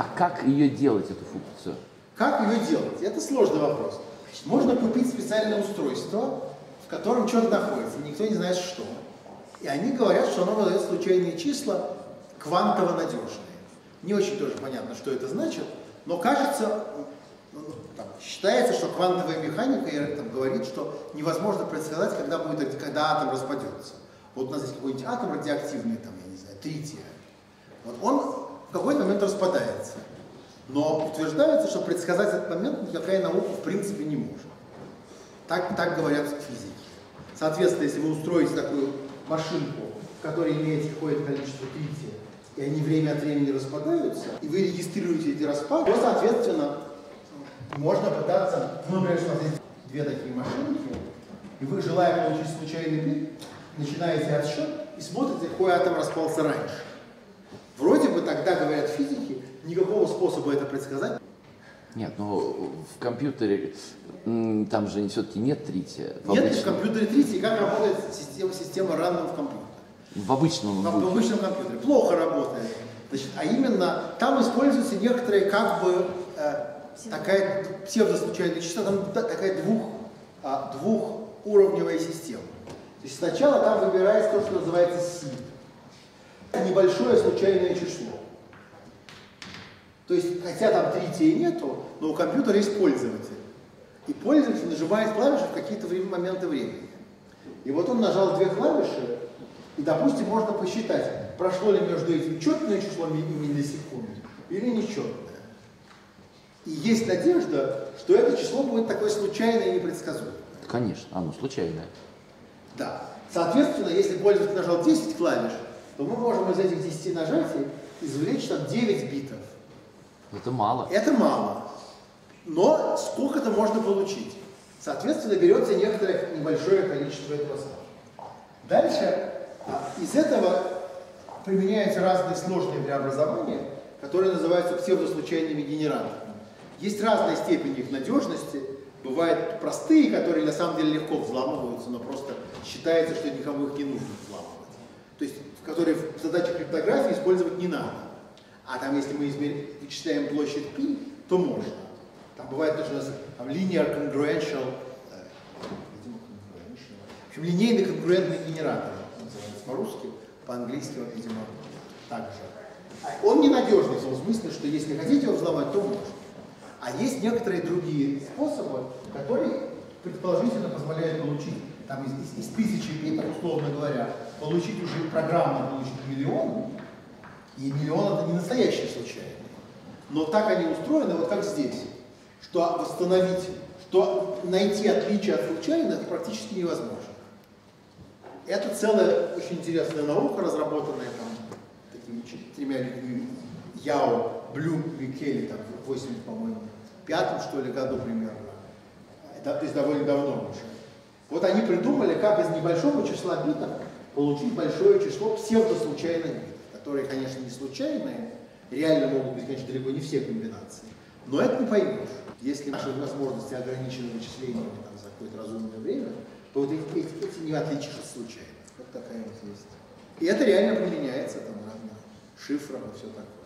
А как ее делать, эту функцию? Как ее делать? Это сложный вопрос. Можно купить специальное устройство, в котором что-то находится, никто не знает что. И они говорят, что оно выдает случайные числа, квантово надежные. Не очень тоже понятно, что это значит, но кажется, там, считается, что квантовая механика говорит, что невозможно предсказать, когда атом распадется. Вот у нас есть какой-нибудь атом радиоактивный, там, я не знаю, трития. Вот он в какой-то момент распадается. Но утверждается, что предсказать этот момент никакая наука в принципе не может. Так говорят физики. Соответственно, если вы устроите такую машинку, в которой имеете какое-то количество трития, и они время от времени распадаются, и вы регистрируете эти распады, то, соответственно, можно пытаться, ну, например, у нас есть две такие машинки, и вы, желая получить случайный бит, начинаете отсчет и смотрите, какой атом распался раньше. Вроде бы тогда, говорят физики, никакого способа это предсказать. Нет, ну в компьютере там же все-таки нет трития. Нет, в компьютере трития, как работает система рандом в компьютере. В обычном компьютере. Плохо работает. Значит, а именно там используются некоторые как бы такая псевдослучайная числа, там такая двухуровневая система. То есть сначала там выбирается то, что называется си. Это небольшое случайное число. То есть, хотя там трития нету, но у компьютера есть пользователь. И пользователь нажимает клавиши в какие-то моменты времени. И вот он нажал две клавиши, и, допустим, можно посчитать, прошло ли между этим четное число миллисекунд или нечетное. И есть надежда, что это число будет такое случайное и непредсказуемое. Конечно, оно случайное. Да. Соответственно, если пользователь нажал 10 клавиш, то мы можем из этих 10 нажатий извлечь там 9 битов. Это мало. Это мало. Но сколько-то можно получить. Соответственно, берется некоторое небольшое количество этого самого. Дальше из этого применяются разные сложные преобразования, которые называются псевдослучайными генераторами. Есть разные степени их надежности. Бывают простые, которые на самом деле легко взламываются, но просто считается, что никому их не нужно взламывать. То есть, которые в задачах криптографии использовать не надо. А там, если мы вычисляем площадь π, то можно. Там бывает то, что у нас там, linear congruential, в общем, линейный конгруентный генератор, по-русски, по-английски, видимо, также. Он ненадежный в том смысле, что если хотите его взломать, то можно. А есть некоторые другие способы, которые предположительно позволяют получить, там из 1000 битов, условно говоря, получить уже программно получить миллион. И миллион это не настоящее случайное. Но так они устроены, вот как здесь, что восстановить, что найти отличие от случайных практически невозможно. Это целая очень интересная наука, разработанная там, такими 3 людьми, Яо, Блюм и Келли, там, в 85-м, что ли, году примерно. Это, то есть довольно давно уже. Вот они придумали, как из небольшого числа битов получить большое число псевдослучайных битов, которые, конечно, не случайные, реально могут быть, конечно, далеко не все комбинации, но это не поймешь. Если наши возможности ограничены вычислениями там, за какое-то разумное время, то вот эти не отличишь от случайных. Вот такая вот есть. И это реально применяется, там, шифром и все такое.